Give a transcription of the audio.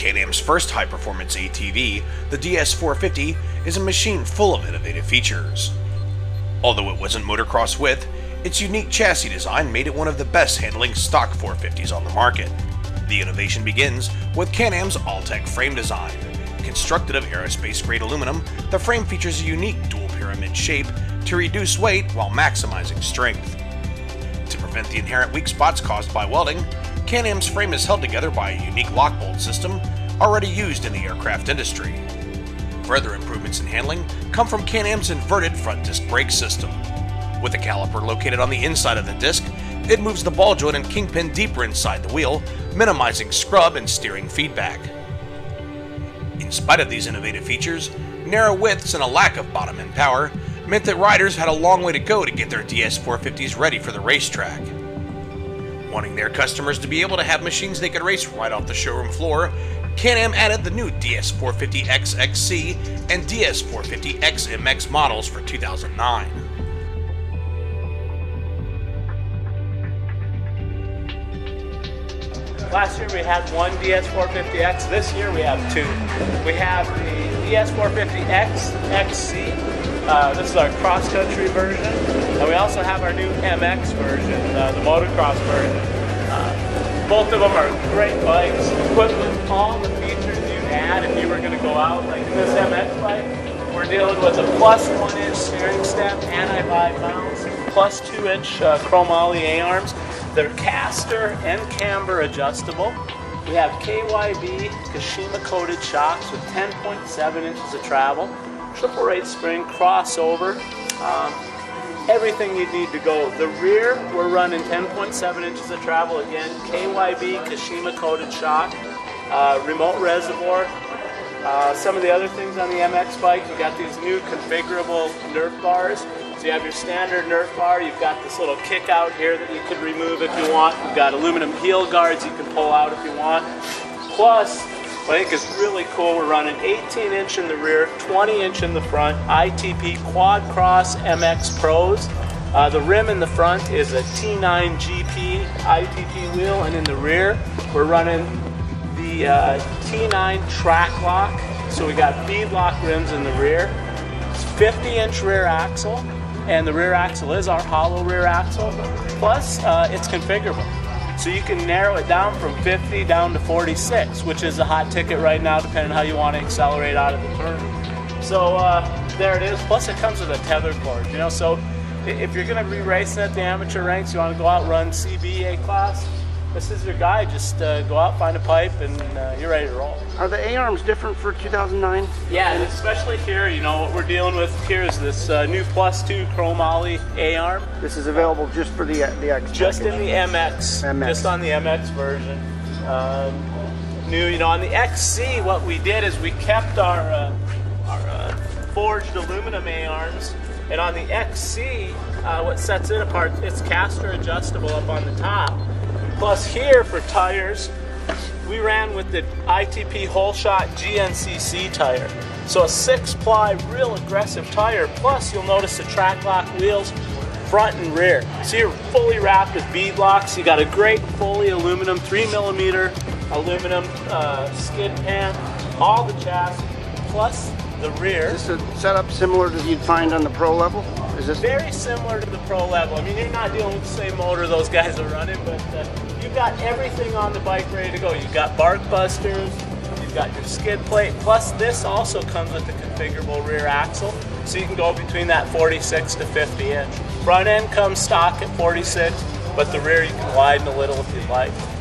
Can-Am's first high-performance ATV, the DS450 is a machine full of innovative features. Although it wasn't motocross width, its unique chassis design made it one of the best handling stock 450s on the market. The innovation begins with Can-Am's all-tech frame design. Constructed of aerospace-grade aluminum, the frame features a unique dual pyramid shape to reduce weight while maximizing strength. To prevent the inherent weak spots caused by welding, Can-Am's frame is held together by a unique lock bolt system already used in the aircraft industry. Further improvements in handling come from Can-Am's inverted front disc brake system. With a caliper located on the inside of the disc, it moves the ball joint and kingpin deeper inside the wheel, minimizing scrub and steering feedback. In spite of these innovative features, narrow widths and a lack of bottom end power meant that riders had a long way to go to get their DS450s ready for the racetrack. Wanting their customers to be able to have machines they could race right off the showroom floor, Can-Am added the new DS450XXC and DS450XMX models for 2009. Last year we had one DS450X, this year we have two. We have the DS450XXC, this is our cross-country version, and we also have our new MX version, the motocross version. Both of them are great bikes, equipped with all the features you'd add if you were going to go out like this MX bike. We're dealing with a plus 1-inch steering stem, anti-vibe mounts, plus 2-inch chromoly A-arms. They're caster and camber adjustable. We have KYB Kashima coated shocks with 10.7 inches of travel, triple rate spring, crossover, everything you'd need to go. The rear, we're running 10.7 inches of travel again, KYB Kashima coated shock, remote reservoir. Some of the other things on the MX bike, we've got these new configurable Nerf bars. So you have your standard Nerf bar, you've got this little kick out here that you could remove if you want. You've got aluminum heel guards you can pull out if you want. Plus, what I think is really cool, we're running 18 inch in the rear, 20 inch in the front, ITP Quad Cross MX Pros. The rim in the front is a T9 GP ITP wheel, and in the rear we're running the T9 track lock. So we got beadlock rims in the rear, 50 inch rear axle. And the rear axle is our hollow rear axle, plus it's configurable. So you can narrow it down from 50 down to 46, which is a hot ticket right now, depending on how you want to accelerate out of the turn. So there it is, plus it comes with a tether cord, you know, so if you're going to be racing at the amateur ranks, you want to go out and run CBA class, this is your guy. Just go out, find a pipe, and you're ready to roll. Are the A-arms different for 2009? Yeah, and especially here, you know, what we're dealing with here is this new plus 2 chromoly A-arm. This is available just for the X. Just package. In the MX. Just on the MX version. New, you know, on the XC, what we did is we kept our forged aluminum A-arms, and on the XC, what sets it apart, it's caster adjustable up on the top. Plus here for tires, we ran with the ITP Holeshot GNCC tire. So a 6-ply real aggressive tire, plus you'll notice the track lock wheels front and rear. So you're fully wrapped with bead locks. You got a great fully aluminum 3mm aluminum skid pan, all the chassis, plus the rear. Is this a setup similar to you'd find on the pro level? Is this very similar to the pro level? I mean, you're not dealing with the same motor those guys are running, but you've got everything on the bike ready to go. You've got bark busters, you've got your skid plate, plus this also comes with the configurable rear axle, so you can go between that 46 to 50 inch. Front end comes stock at 46, but the rear you can widen a little if you'd like.